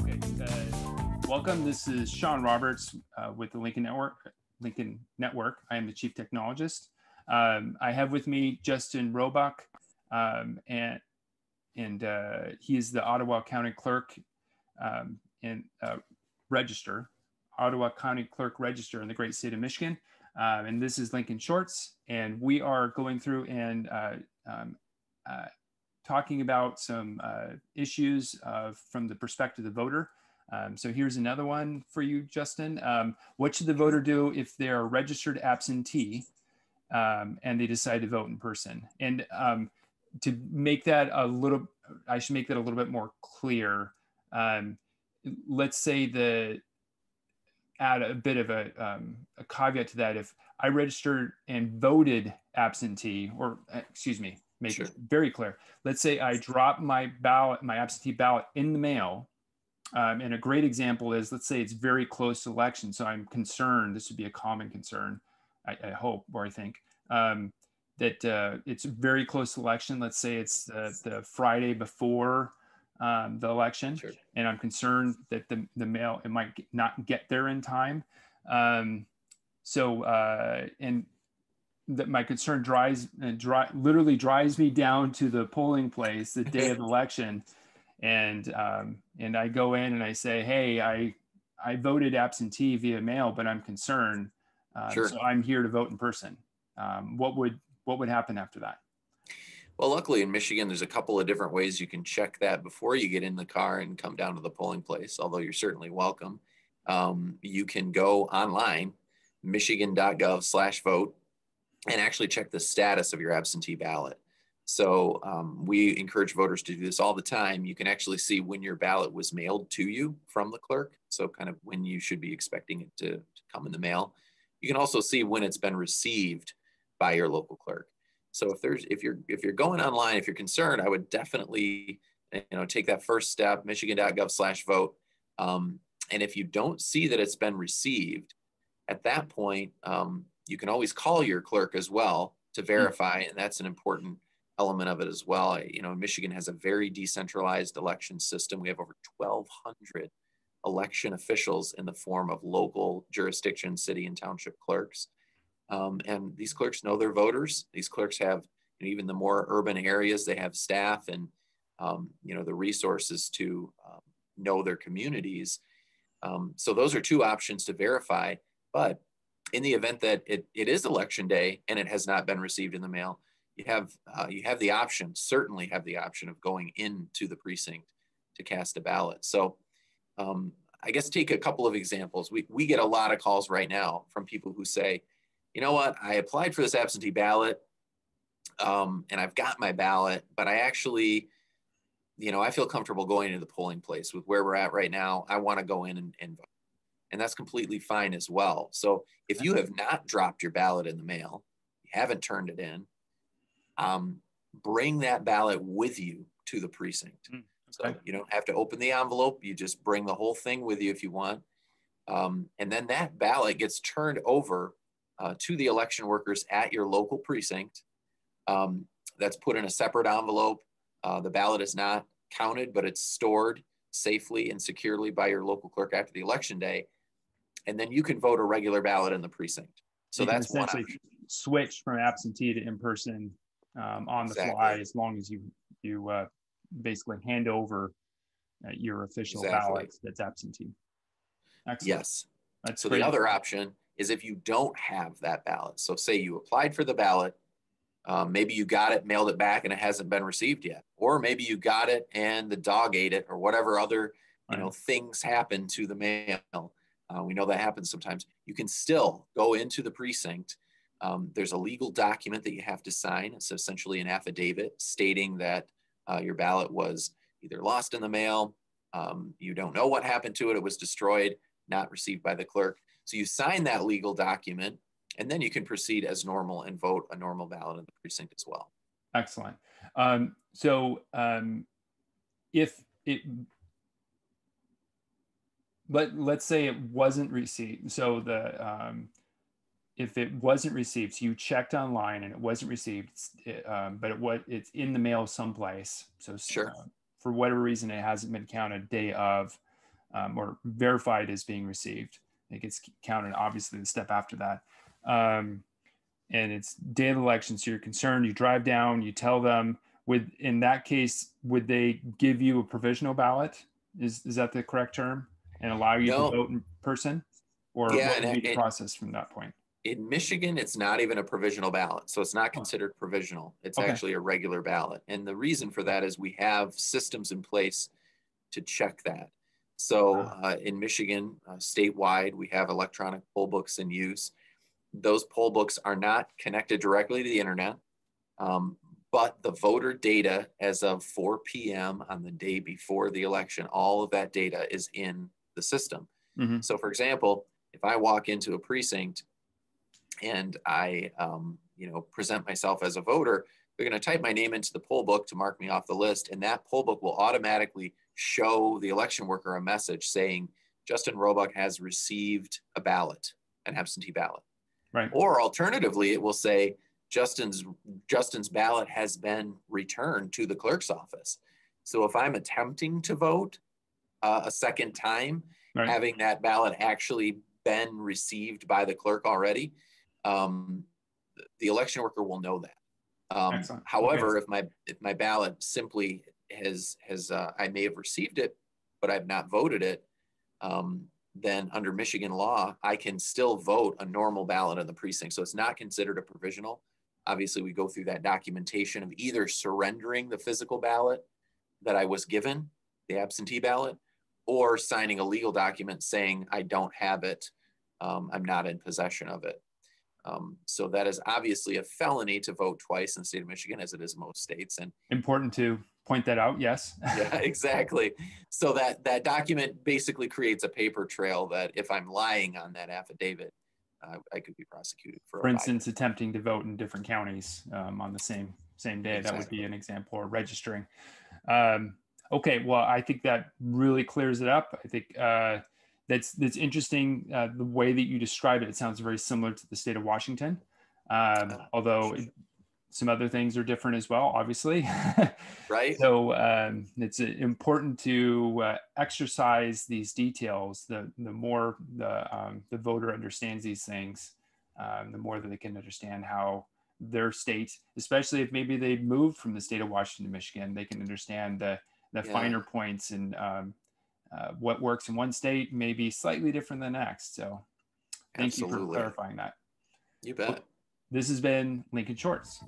Okay, welcome. This is Sean Roberts with the Lincoln Network. I am the chief technologist. I have with me Justin Roebuck, and he is the Ottawa County Clerk Ottawa County Clerk Register in the great state of Michigan. And this is Lincoln Shorts, and we are going through and talking about some issues from the perspective of the voter. So here's another one for you, Justin. What should the voter do if they're a registered absentee and they decide to vote in person? And to make that a little, I should make that a little bit more clear. Let's say the, add a bit of a caveat to that. If I registered and voted absentee, or excuse me, make it very clear. Let's say I drop my ballot, my absentee ballot in the mail. And a great example is, let's say it's very close to election. So I'm concerned, this would be a common concern, I hope, or I think, that it's very close to election. Let's say it's the Friday before the election, sure. And I'm concerned that the mail, it might not get there in time. And that my concern literally drives me down to the polling place the day of election, and I go in and I say, hey, I voted absentee via mail, but I'm concerned, sure. So I'm here to vote in person. What would happen after that? Well, luckily in Michigan, there's a couple of different ways you can check that before you get in the car and come down to the polling place, although you're certainly welcome. You can go online, michigan.gov/vote, and actually check the status of your absentee ballot. So we encourage voters to do this all the time. You can actually see when your ballot was mailed to you from the clerk, so kind of when you should be expecting it to come in the mail. You can also see when it's been received by your local clerk. So if you're going online, if you're concerned, I would definitely, take that first step, michigan.gov/vote. And if you don't see that it's been received, at that point, you can always call your clerk as well to verify, and that's an important element of it as well. Michigan has a very decentralized election system. We have over 1,200 election officials in the form of local jurisdiction, city and township clerks. And these clerks know their voters. These clerks have, even the more urban areas, they have staff and, the resources to know their communities. So those are two options to verify. But in the event that it is election day and it has not been received in the mail, you have the option, certainly have the option of going into the precinct to cast a ballot. So I guess take a couple of examples. We get a lot of calls right now from people who say, you know what, I applied for this absentee ballot and I've got my ballot, but I actually, I feel comfortable going into the polling place with where we're at right now. I want to go in and vote. And that's completely fine as well. So if you have not dropped your ballot in the mail, you haven't turned it in, bring that ballot with you to the precinct. Okay. So you don't have to open the envelope. You just bring the whole thing with you if you want. And then that ballot gets turned over to the election workers at your local precinct. That's put in a separate envelope. The ballot is not counted, but it's stored safely and securely by your local clerk after the election day. And then you can vote a regular ballot in the precinct. So you that's can essentially one switch from absentee to in-person on the fly, as long as you basically hand over your official ballot that's absentee. Excellent. Yes. That's so great. The other option is if you don't have that ballot. So say you applied for the ballot, maybe you got it, mailed it back, and it hasn't been received yet. Or maybe you got it and the dog ate it, or whatever other things happen to the mail. We know that happens sometimes. You can still go into the precinct. There's a legal document that you have to sign. It's essentially an affidavit stating that your ballot was either lost in the mail, you don't know what happened to it, it was destroyed, not received by the clerk. So you sign that legal document, and then you can proceed as normal and vote a normal ballot in the precinct as well. Excellent. Let's say it wasn't received. So if it wasn't received, so you checked online and it wasn't received, but it's in the mail someplace. So sure. for whatever reason, it hasn't been counted day of or verified as being received. It gets counted, obviously, the step after that. And it's day of election. So you're concerned, you drive down, you tell them, would, in that case, would they give you a provisional ballot? Is that the correct term? And allow you to vote in person? Or what would be the process from that point? In Michigan, it's not even a provisional ballot. So it's not considered provisional. It's actually a regular ballot. And the reason for that is we have systems in place to check that. So in Michigan, statewide, we have electronic poll books in use. Those poll books are not connected directly to the internet, but the voter data as of 4 p.m. on the day before the election, all of that data is in the system. Mm-hmm. So for example, if I walk into a precinct and I present myself as a voter, they're going to type my name into the poll book to mark me off the list, and that poll book will automatically show the election worker a message saying, Justin Roebuck has received a ballot, an absentee ballot. Right. Or alternatively, it will say, Justin's ballot has been returned to the clerk's office. So if I'm attempting to vote a second time, having that ballot actually been received by the clerk already, the election worker will know that. However, if my ballot simply has I may have received it, but I've not voted it, then under Michigan law, I can still vote a normal ballot in the precinct. So it's not considered a provisional. Obviously, we go through that documentation of either surrendering the physical ballot that I was given, the absentee ballot, or signing a legal document saying I don't have it, I'm not in possession of it. So that is obviously a felony to vote twice in the state of Michigan, as it is in most states. And important to point that out, yes. Yeah, exactly. So that document basically creates a paper trail that if I'm lying on that affidavit, I could be prosecuted for instance, attempting to vote in different counties on the same day. Exactly. That would be an example, or registering. Okay, well, I think that really clears it up. I think that's interesting, the way that you describe it. It sounds very similar to the state of Washington, although some other things are different as well, obviously. Right. So it's important to exercise these details. The more the voter understands these things, the more that they can understand how their state, especially if maybe they moved from the state of Washington to Michigan, they can understand the finer points and what works in one state may be slightly different than the next. So thank you for clarifying that. You bet. This has been Lincoln Shorts.